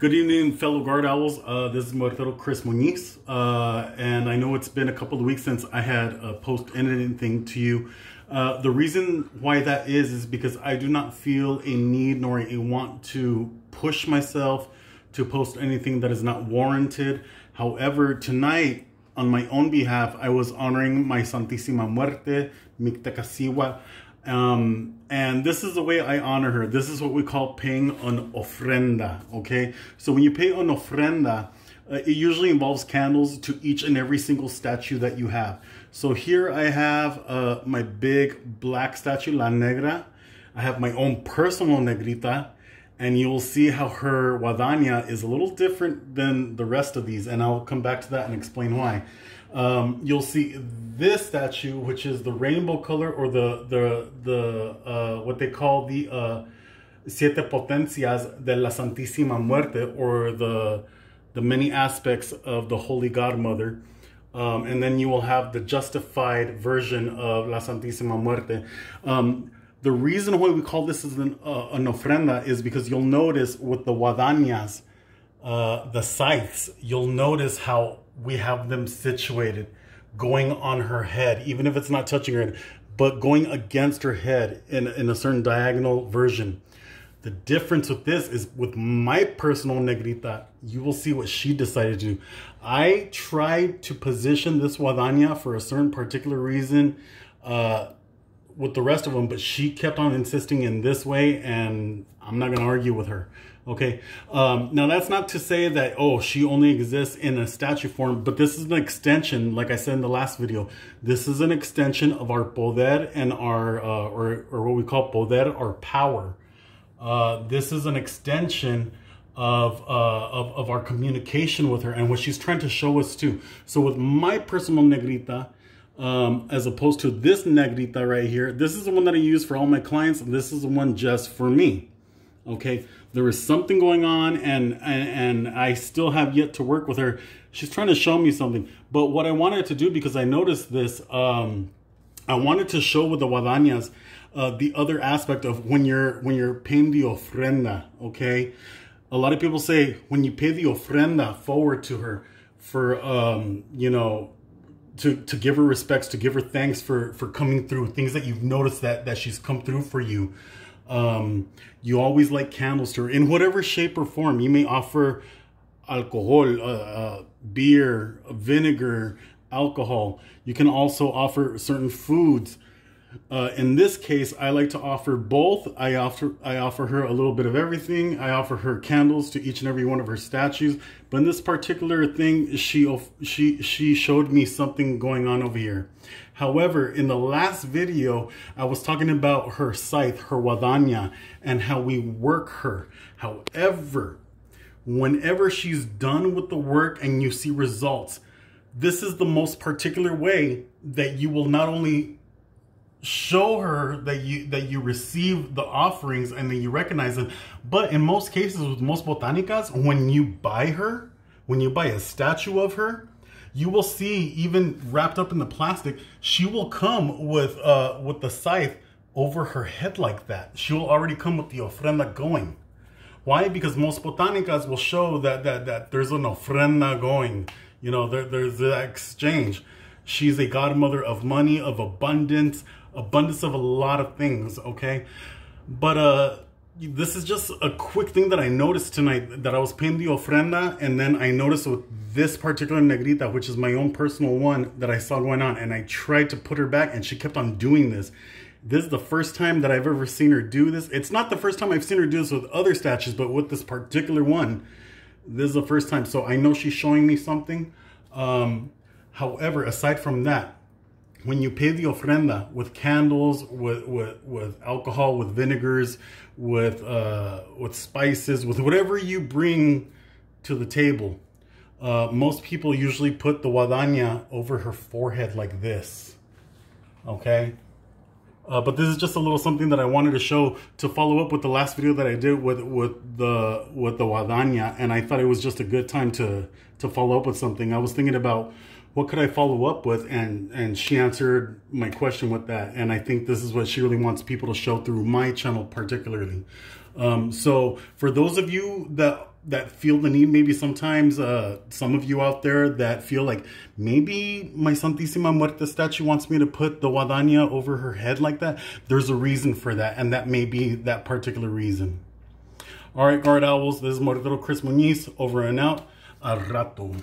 Good evening, fellow guard owls. This is Muertero Chris Muniz, and I know it's been a couple of weeks since I had a post anything to you. The reason why that is because I do not feel a need nor a want to push myself to post anything that is not warranted. However, tonight, on my own behalf, I was honoring my Santísima Muerte, Mictlacihuatl. And this is the way I honor her. This is what we call paying an ofrenda, okay? So when you pay an ofrenda, it usually involves candles to each and every single statue that you have. So here I have my big black statue, La Negra. I have my own personal Negrita, and you'll see how her Guadaña is a little different than the rest of these, and I'll come back to that and explain why. You'll see this statue, which is the rainbow color, or the what they call the Siete Potencias de la Santísima Muerte, or the many aspects of the Holy Godmother. And then you will have the justified version of La Santísima Muerte. The reason why we call this an ofrenda is because you'll notice with the guadañas, the scythes, you'll notice how we have them situated going on her head, even if it's not touching her head, but going against her head in a certain diagonal version. The difference with this is with my personal Negrita, you will see what she decided to do. I tried to position this guadaña for a certain particular reason with the rest of them, but she kept on insisting in this way, and I'm not going to argue with her. Okay, now that's not to say that, oh, she only exists in a statue form, but this is an extension, like I said in the last video, this is an extension of our poder and our, or what we call poder, or power. This is an extension of our communication with her and what she's trying to show us too. So with my personal Negrita, as opposed to this Negrita right here, this is the one that I use for all my clients, and this is the one just for me. Okay, there is something going on, and I still have yet to work with her. She's trying to show me something. But what I wanted to do, because I noticed this, I wanted to show with the guadañas the other aspect of when you're paying the ofrenda. Okay, a lot of people say when you pay the ofrenda forward to her for you know, to give her respects, to give her thanks for coming through, things that you've noticed that she's come through for you. You always light candles to her in whatever shape or form. You may offer alcohol, beer, vinegar, alcohol. You can also offer certain foods. In this case, I like to offer both. I offer her a little bit of everything. I offer her candles to each and every one of her statues. But in this particular thing, she showed me something going on over here. However, in the last video, I was talking about her scythe, her guadaña, and how we work her. However, whenever she's done with the work and you see results, this is the most particular way that you will not only show her that you receive the offerings and that you recognize them. But in most cases, with most botanicas, when you buy a statue of her, you will see, even wrapped up in the plastic, she will come with the scythe over her head like that. She will already come with the ofrenda going. Why? Because most botanicas will show that there's an ofrenda going. You know, there's that exchange. She's a godmother of money, of abundance of a lot of things, okay? But this is just a quick thing that I noticed tonight, that I was paying the ofrenda, and then I noticed with this particular Negrita, which is my own personal one, that I saw going on, and I tried to put her back, and she kept on doing this. This is the first time that I've ever seen her do this. It's not the first time I've seen her do this with other statues, but with this particular one, this is the first time. So I know she's showing me something. However, aside from that, when you pay the ofrenda with candles, with alcohol, with vinegars, with spices, with whatever you bring to the table, most people usually put the guadaña over her forehead like this, okay? But this is just a little something that I wanted to show to follow up with the last video that I did with the guadaña, and I thought it was just a good time to follow up with something. I was thinking about what could I follow up with? And she answered my question with that. And I think this is what she really wants people to show through my channel particularly. So for those of you that feel the need, maybe sometimes some of you out there that feel like maybe my Santísima Muerte statue wants me to put the Guadaña over her head like that, there's a reason for that, and that may be that particular reason. All right, guard owls, this is Muertero Chris Muniz, over and out, al rato.